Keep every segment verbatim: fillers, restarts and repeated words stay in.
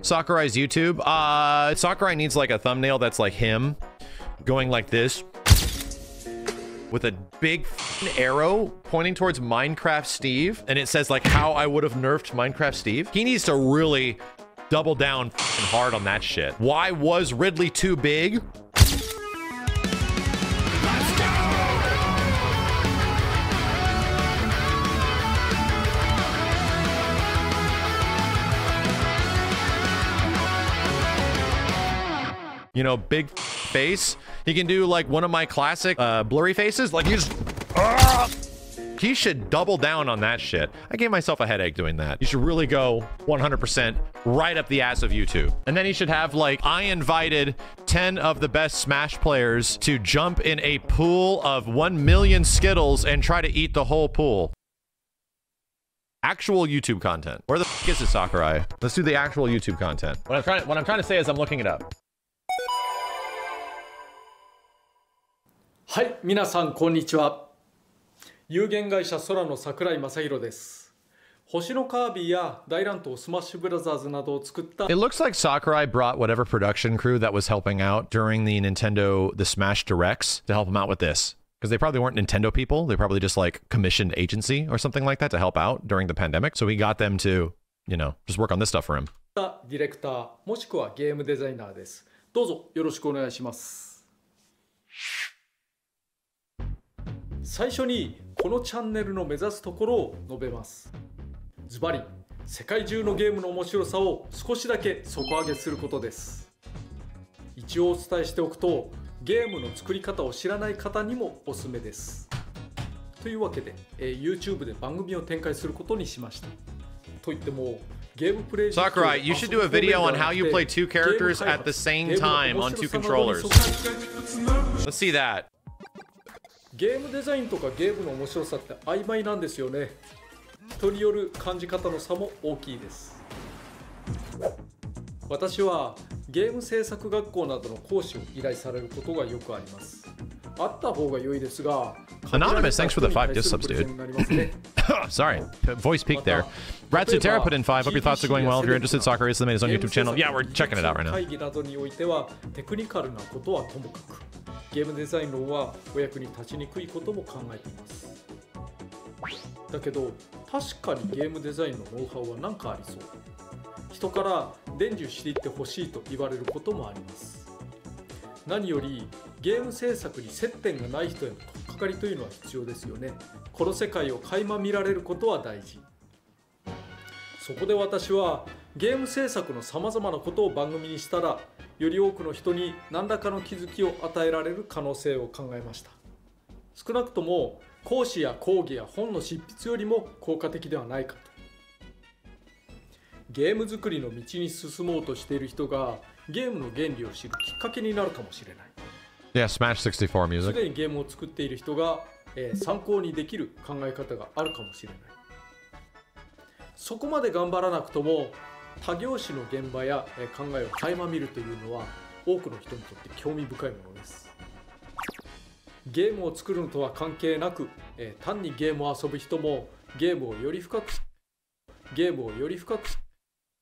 Sakurai's YouTube. Uh, Sakurai needs like a thumbnail that's like him going like this with a big arrow pointing towards Minecraft Steve, and it says like how I would have nerfed Minecraft Steve. He needs to really double down hard on that shit. Why was Ridley too big? You know, big face. He can do like one of my classic uh, blurry faces. Like he's, uh, he should double down on that shit. I gave myself a headache doing that. You should really go one hundred percent right up the ass of YouTube. And then he should have like, I invited ten of the best Smash players to jump in a pool of one million Skittles and try to eat the whole pool. Actual YouTube content. Where the f is it, Sakurai? Let's do the actual YouTube content. What I'm trying, what I'm trying to say is I'm looking it up. はい、皆さんこんにちは。有限会社空の桜井正宏です。星のカービィや大乱闘スマッシュブラザーズなどを作った It looks like Sakurai brought whatever production crew that was helping out during the Nintendo the Smash Directs to help him out with this. Because they probably weren't Nintendo people, they probably just like commissioned agency or something like that to help out during the pandemic. So he got them to, you know, just work on this stuff for him. ディレクターもしくはゲームデザイナーです。どうぞよろしくお願いします。 最初にこのチャンネルの目指すところを述べます。ズバリ世界中のゲームの面白さを少しだけ底上げすることです。一応お伝えしておくとゲームの作り方を知らない方にもおすすめです。というわけで、えー、YouTube で番組を展開することにしました。といっても Sakurai, you should do a video on how you play two characters at the same time on two controllers. Let's see that. ゲームデザインとかゲームの面白さって曖昧なんですよね。人による感じ方の差も大きいです。私はゲーム制作学校などの講師を依頼されることがよくあります。あった方が良いですが、Anonymous, thanks for the five gift subs, dude. Sorry, voice peaked there. Ratsutera put in five. Hope your thoughts are going well. If you're interested, Sakurai recently made his own YouTube channel. Yeah, we're checking it out right now. ゲームデザイン論はお役に立ちにくいことも考えています。だけど確かにゲームデザインのノウハウは何かありそう。人から伝授していってほしいと言われることもあります。何よりゲーム制作に接点がない人への取っかかりというのは必要ですよね。この世界を垣間見られることは大事。そこで私はゲーム制作のさまざまなことを番組にしたら より多くの人に何らかの気づきを与えられる可能性を考えました。少なくとも講師や講義や本の執筆よりも効果的ではないかと。ゲーム作りの道に進もうとしている人がゲームの原理を知るきっかけになるかもしれない。Yeah, Smash sixty-four music. すでにゲームを作っている人が、えー、参考にできる考え方があるかもしれない。そこまで頑張らなくとも 他業種の現場や考えを垣間見るというのは多くの人にとって興味深いものです。ゲームを作るのとは関係なく、単にゲームを遊ぶ人もゲームをより深くゲームをより深く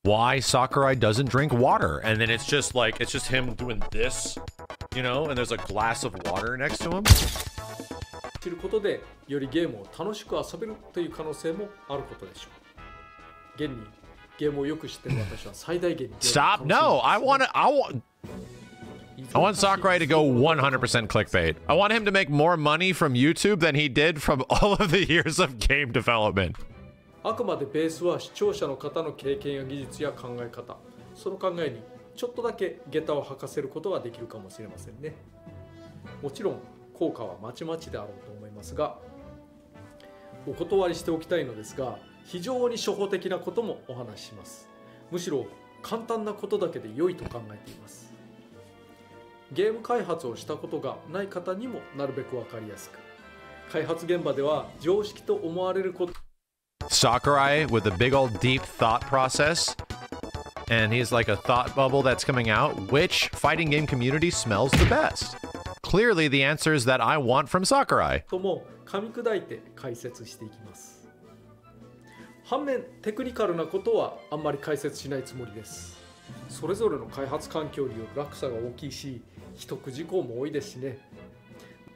Why Sakurai doesn't drink water? And then it's just like it's just him doing this, you know, and there's a glass of water next to him. 知ることでよりゲームを楽しく遊べるという可能性もあることでしょう。現に Stop! No, I want to. I want. I want Sakurai to go one hundred percent clickbait. I want him to make more money from YouTube than he did from all of the years of game development. あくまでベースは視聴者の方の経験や技術や考え方、その考えにちょっとだけ下駄を履かせることができるかもしれませんね。もちろん効果はまちまちであろうと思いますが、お断りしておきたいのですが。 非常に初歩的なこともお話しします。むしろ簡単なことだけで良いと考えています。ゲーム開発をしたことがない方にもなるべく分かりやすく、開発現場では常識と思われること。 Sakurai with a big old deep thought process, and he's like a thought bubble that's coming out. Which fighting game community smells the best? Clearly the answers that I want from Sakurai. とも噛み砕いて解説していきます。 反面テクニカルなことはあんまり解説しないつもりです。それぞれの開発環境による落差が大きいし、秘匿事項も多いですしね。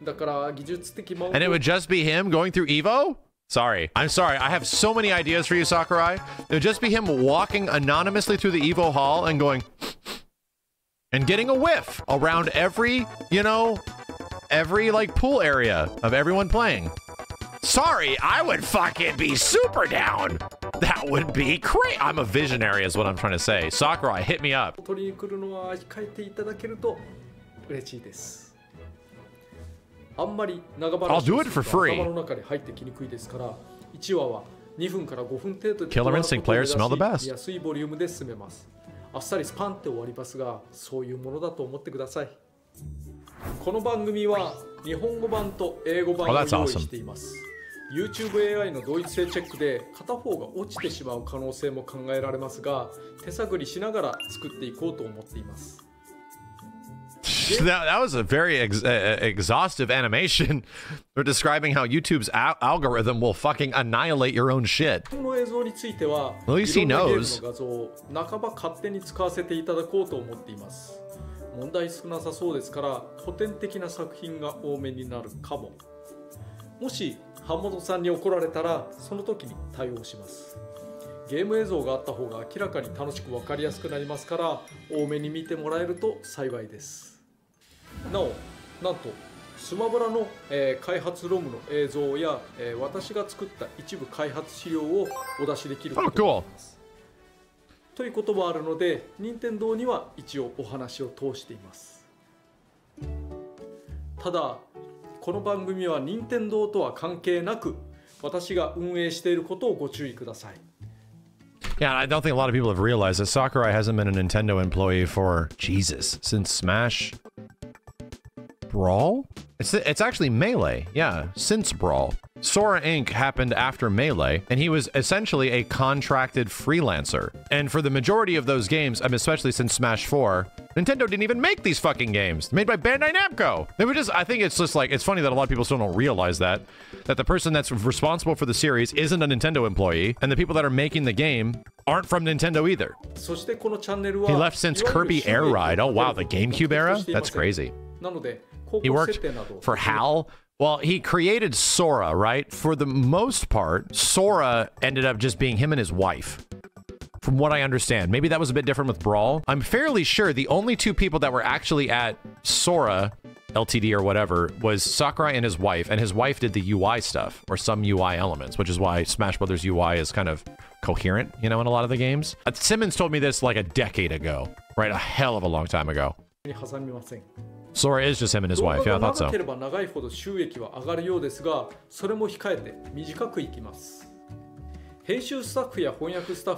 だから技術的も。And it would just be him going through Evo? Sorry, I'm sorry. I have so many ideas for you, Sakurai. It would just be him walking anonymously through the Evo hall and going and getting a whiff around every, you know, every like pool area of everyone playing. Sorry, I would fucking be super down. That would be great. I'm a visionary is what I'm trying to say. Sakurai, hit me up. I'll do it for free. Killer Instinct players smell the best. Oh, that's awesome. YouTube エーアイ の同一性チェックで片方が落ちてしまう可能性も考えられますが、手探りしながら作っていこうと思っています。That, that was a very ex uh, exhaustive animation. They're describing how YouTube's al algorithm will fucking annihilate your own shit. At least he knows. 問題少なさそうですから古典的な作品が多めになるかも。もし版元さんに怒られたらその時に対応します。ゲーム映像があった方が明らかに楽しく分かりやすくなりますから多めに見てもらえると幸いです。なお、なんとスマブラの、えー、開発ロムの映像や、えー、私が作った一部開発資料をお出しできることになります。 ということもあるので、任天堂には一応お話を通しています。ただ、この番組は任天堂とは関係なく、私が運営していることをご注意ください。Yeah, I don't think a lot of people have realized that Sakurai hasn't been a Nintendo employee for Jesus since Smash Brawl. It's it's actually Melee, yeah, since Brawl. Sora Incorporated happened after Melee, and he was essentially a contracted freelancer. And for the majority of those games, I mean, especially since Smash four, Nintendo didn't even make these fucking games. They're made by Bandai Namco. They were just, I think it's just like, it's funny that a lot of people still don't realize that, that the person that's responsible for the series isn't a Nintendo employee, and the people that are making the game aren't from Nintendo either. He left since Kirby Air Ride. Oh wow, the GameCube era? That's crazy. He worked for H A L. Well, he created Sora, right? For the most part, Sora ended up just being him and his wife. From what I understand. Maybe that was a bit different with Brawl. I'm fairly sure the only two people that were actually at Sora Limited or whatever was Sakurai and his wife, and his wife did the U I stuff, or some U I elements, which is why Smash Brothers U I is kind of coherent, you know, in a lot of the games. Simmons told me this like a decade ago, right? A hell of a long time ago. Sora is just him and his wife. Yeah, I thought so.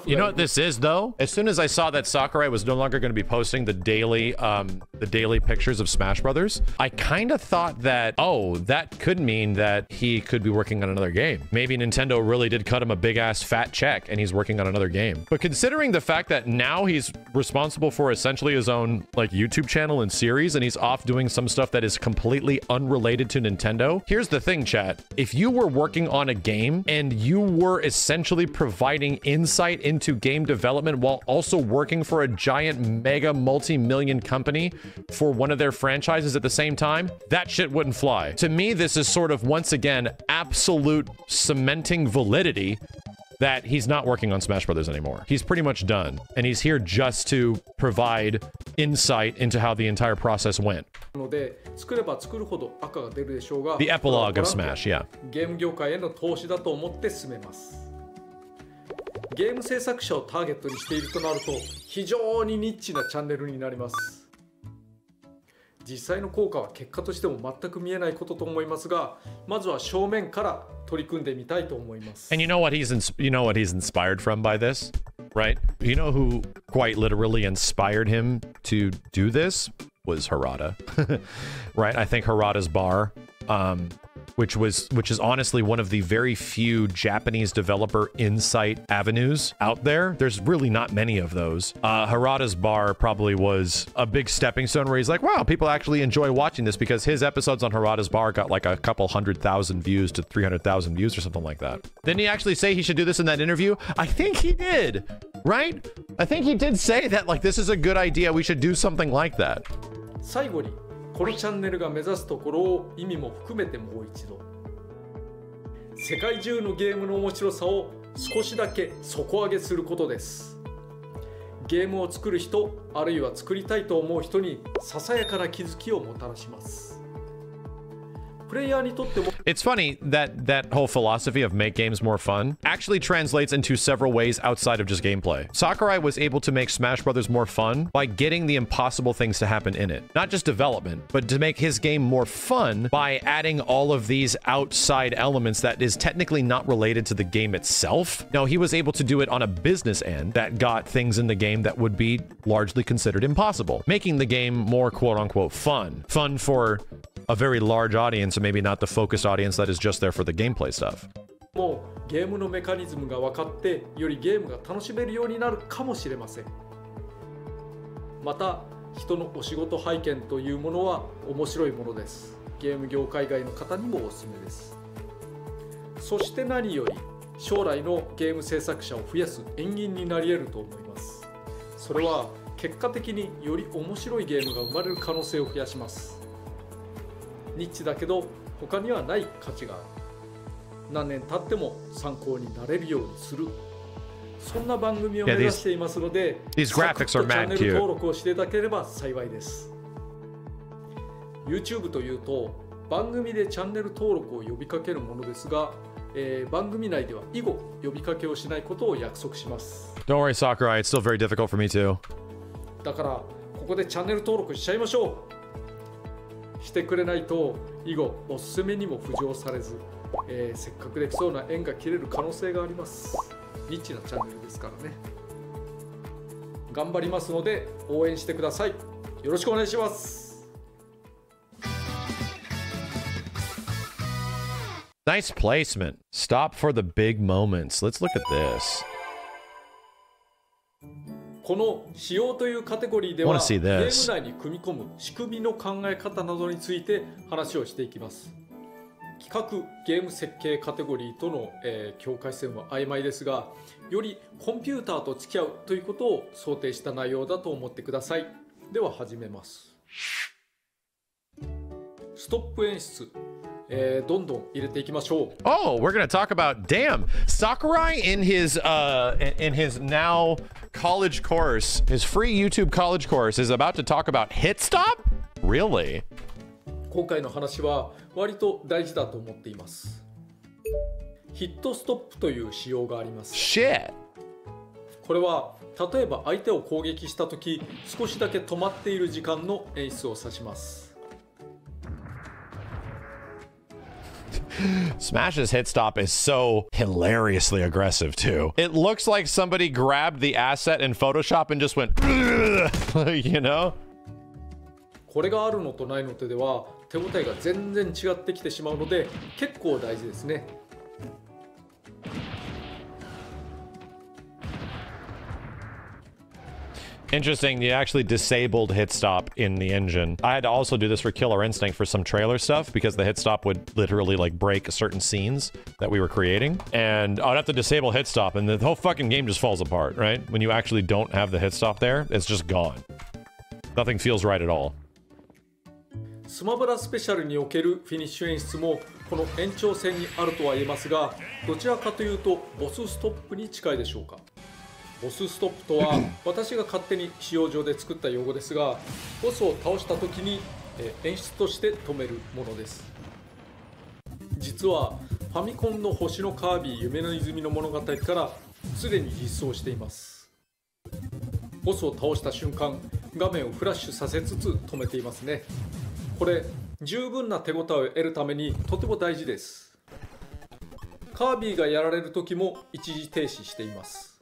You know what this is, though? As soon as I saw that Sakurai was no longer going to be posting the daily, um, the daily pictures of Smash Brothers, I kind of thought that, oh, that could mean that he could be working on another game. Maybe Nintendo really did cut him a big-ass fat check, and he's working on another game. But considering the fact that now he's responsible for essentially his own, like, YouTube channel and series, and he's off doing some stuff that is completely unrelated to Nintendo, here's the thing, chat. If you were working on a game, and you were essentially providing insight into game development while also working for a giant mega multi-million company for one of their franchises at the same time, that shit wouldn't fly. To me, this is sort of, once again, absolute cementing validity that he's not working on Smash Brothers anymore. He's pretty much done, and he's here just to provide insight into how the entire process went. The epilogue of Smash, yeah. ゲーム制作者をターゲットにしているとなると非常にニッチなチャンネルになります。実際の効果は結果としても全く見えないことと思いますが、まずは正面から取り組んでみたいと思います。And you know what he's you know what he's inspired from by this, right? You know who quite literally inspired him to do this was Harada, right? I think Harada's Bar. Um, which was which is honestly one of the very few Japanese developer insight avenues out there. There's really not many of those. Uh, Harada's Bar probably was a big stepping stone where he's like, wow, people actually enjoy watching this, because his episodes on Harada's Bar got like a couple hundred thousand views to three hundred thousand views or something like that. Didn't he actually say he should do this in that interview? I think he did, right? I think he did say that, like, this is a good idea, we should do something like that. 最後にこのチャンネルが目指すところを意味も含めてもう一度世界中のゲームの面白さを少しだけ底上げすることです。ゲームを作る人あるいは作りたいと思う人にささやかな気づきをもたらします。プレイヤーにとっても It's funny that that whole philosophy of make games more fun actually translates into several ways outside of just gameplay. Sakurai was able to make Smash Brothers more fun by getting the impossible things to happen in it. Not just development, but to make his game more fun by adding all of these outside elements that is technically not related to the game itself. No, he was able to do it on a business end that got things in the game that would be largely considered impossible, making the game more quote-unquote fun. Fun for a very large audience and maybe not the focused audience that is just there for the gameplay stuff. もうゲームのメカニズムが分かってよりゲームが楽しめるようになるかもしれません。また人のお仕事拝見というものは面白いものです。ゲーム業界外の方にもおすすめです。そして何より将来のゲーム制作者を増やす援引になり得ると思います。それは結果的により面白いゲームが生まれる可能性を増やします。 ニッチだけど他にはない価値がある。何年経っても参考になれるようにする。そんな番組を目指していますので、チャンネル登録をしていただければ幸いです。YouTube というと番組でチャンネル登録を呼びかけるものですが、えー、番組内では以後呼びかけをしないことを約束します。 Don't worry, Sakurai. It's still very difficult for me too. だからここでチャンネル登録しちゃいましょう。 してくれないと以後おすすめにも浮上されず、えー、せっかくできそうな縁が切れる可能性があります。ニッチなチャンネルですからね。頑張りますので応援してください。よろしくお願いします。 Nice placement. Stop for the big moments. Let's look at this. この仕様というカテゴリーではゲーム内に組み込む仕組みの考え方などについて話をしていきます。企画ゲーム設計カテゴリーとの、えー、境界線は曖昧ですが、よりコンピューターと付き合うということを想定した内容だと思ってください。では始めます。ストップ演出 Uh, oh, we're gonna talk about, damn, Sakurai in his uh in his now college course, his free YouTube college course, is about to talk about hit stop? Really? 今回の話は割と大事だと思っています。ヒットストップという仕様があります。Shit. これは例えば相手を攻撃した時、少しだけ止まっている時間の演出を指します。 Smash's hit stop is so hilariously aggressive too. It looks like somebody grabbed the asset in Photoshop and just went, you know? これがあるのとないのとでは手応えが全然違ってきてしまうので結構大事ですね。Interesting, you actually disabled hit stop in the engine. I had to also do this for Killer Instinct for some trailer stuff because the hit stop would literally like break certain scenes that we were creating. And I'd have to disable hit stop and the whole fucking game just falls apart, right? When you actually don't have the hit stop there, it's just gone. Nothing feels right at all. スマブラスペシャルにおけるフィニッシュ演出もこの延長戦にあるとは言えますが、どちらかというとボスストップに近いでしょうか。 ボスストップとは私が勝手に使用上で作った用語ですが、ボスを倒した時に演出として止めるものです。実はファミコンの星のカービィ夢の泉の物語からすでに実装しています。ボスを倒した瞬間、画面をフラッシュさせつつ止めていますね。これ十分な手応えを得るためにとても大事です。カービィがやられる時も一時停止しています。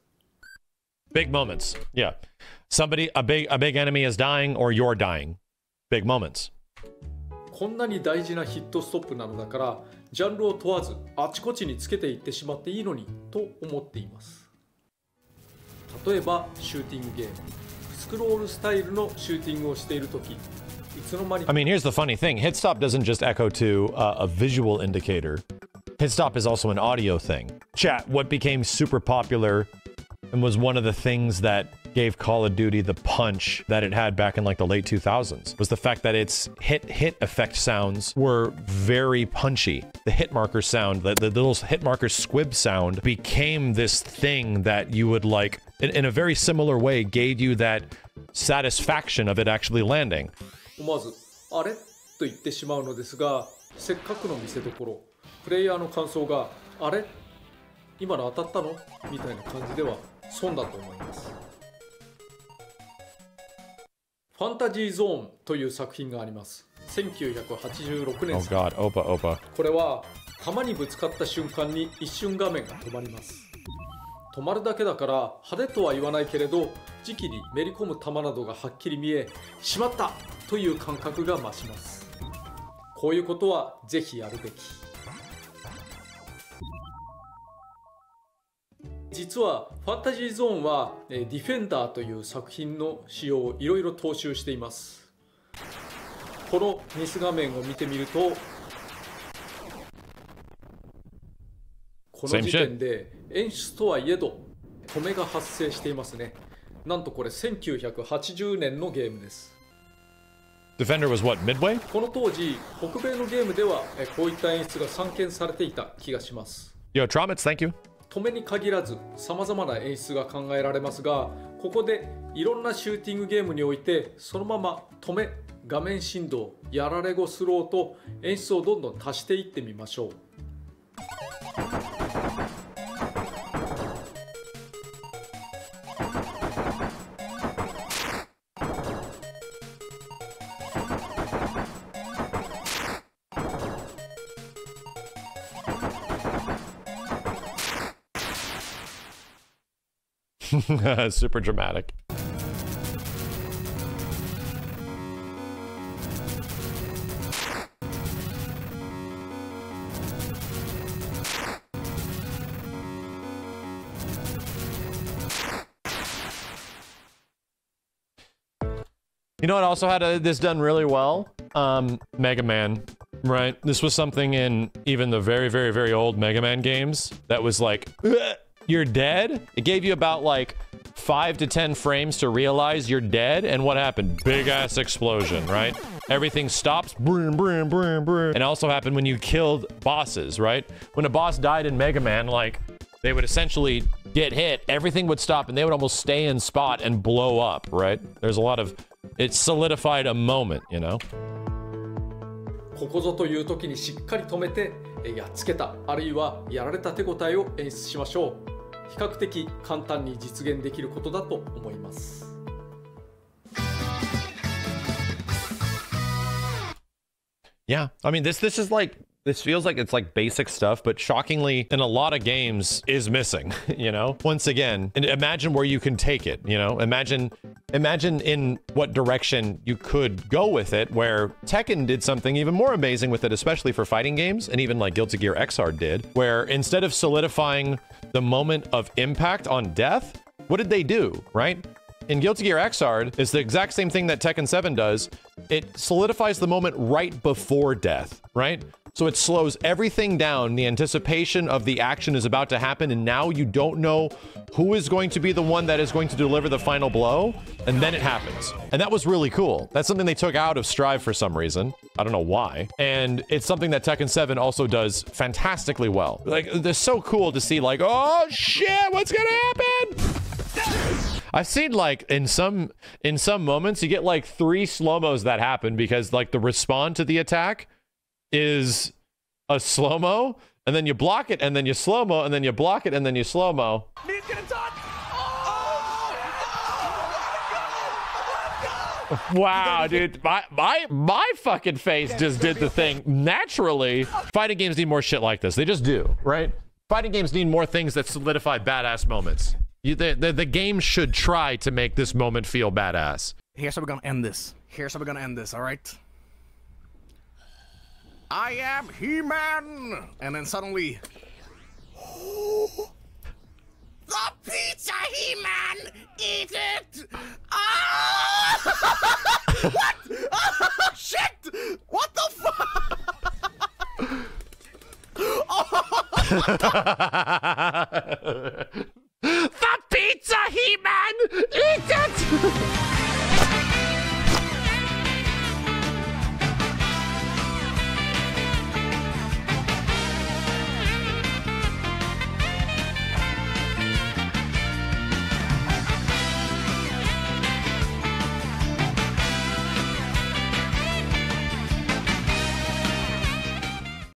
Big moments. Yeah. Somebody, a big, a big enemy is dying or you're dying. Big moments. こんなに大事なヒットストップなのだからジャンルを問わずあちこちにつけていってしまっていいのにと思っています。例えばシューティングゲームスクロールスタイルのシューティングをしている時いつの間にか I mean here's the funny thing hit stop doesn't just echo to、uh, a visual indicator hit stop is also an audio thing chat what became super popular and was one of the things that gave Call of Duty the punch that it had back in like the late two thousands was the fact that its hit hit effect sounds were very punchy. The hit marker sound, the, the little hit marker squib sound became this thing that you would like, in, in a very similar way, gave you that satisfaction of it actually landing. まず、あれ?と言ってしまうのですが、せっかくの見せ所、プレイヤーの感想が、あれ?今の当たったの?みたいな感じでは損だと思います。ファンタジーゾーンという作品があります。せんきゅうひゃくはちじゅうろくねん作。Oh God, Opa, Opa. これは弾にぶつかった瞬間に一瞬画面が止まります。止まるだけだから派手とは言わないけれど、時期にめり込む弾などがはっきり見え、しまったという感覚が増します。こういうことはぜひやるべき。実はファンタジーゾーンはディフェンダーという作品の仕様をいろいろ踏襲しています。このミス画面を見てみるとこの時点で演出とはいえど止めが発生していますね。なんとこれせんきゅうひゃくはちじゅうねんのゲームです。 Defender was what, Midway? この当時北米のゲームではこういった演出が散見されていた気がします。 Yo, Tromits, thank you. 止めに限らずさまざまな演出が考えられますがここでいろんなシューティングゲームにおいてそのまま止め画面振動やられ語スローと演出をどんどん足していってみましょう。Super dramatic. You know what also had a, this done really well? Um, Mega Man, right? This was something in even the very, very, very old Mega Man games that was like... Ugh! You're dead? It gave you about like five to ten frames to realize you're dead. And what happened? Big ass explosion, right? Everything stops. Broom, broom, broom, broom. And it also happened when you killed bosses, right? When a boss died in Mega Man, like they would essentially get hit. Everything would stop and they would almost stay in spot and blow up, right? There's a lot of, it solidified a moment, you know? ここぞという時にしっかり止めて、やっつけた、あるいはやられた手応えを演出しましょう。比較的簡単に実現できることだと思います。Yeah, I mean this this is like this feels like it's like basic stuff, but shockingly in a lot of games is missing, you know? Once again, and imagine where you can take it, you know? Imagine imagine in what direction you could go with it, where Tekken did something even more amazing with it, especially for fighting games, and even like Guilty Gear Xrd did, where instead of solidifying the moment of impact on death, what did they do, right? In Guilty Gear Xrd, it's the exact same thing that Tekken seven does. It solidifies the moment right before death, right? So it slows everything down. The anticipation of the action is about to happen, and now you don't know who is going to be the one that is going to deliver the final blow, and then it happens. And that was really cool. That's something they took out of Strive for some reason. I don't know why. And it's something that Tekken seven also does fantastically well. Like, they're so cool to see, like, oh shit, what's gonna happen? I've seen like in some in some moments you get like three slow-mos that happen because like the respond to the attack is a slow-mo and then you block it and then you slow-mo and then you block it and then you slow-mo. Wow, dude, my my my fucking face just did the thing naturally. Fighting games need more shit like this. They just do, right? Fighting games need more things that solidify badass moments. You, the, the, the game should try to make this moment feel badass. Here's how we're gonna end this. Here's how we're gonna end this, alright? I am He-Man! And then suddenly... The pizza, He-Man! Eat it! Ah! What? Ah, shit! What the fuck? Oh! The pizza, He-Man! Eat it!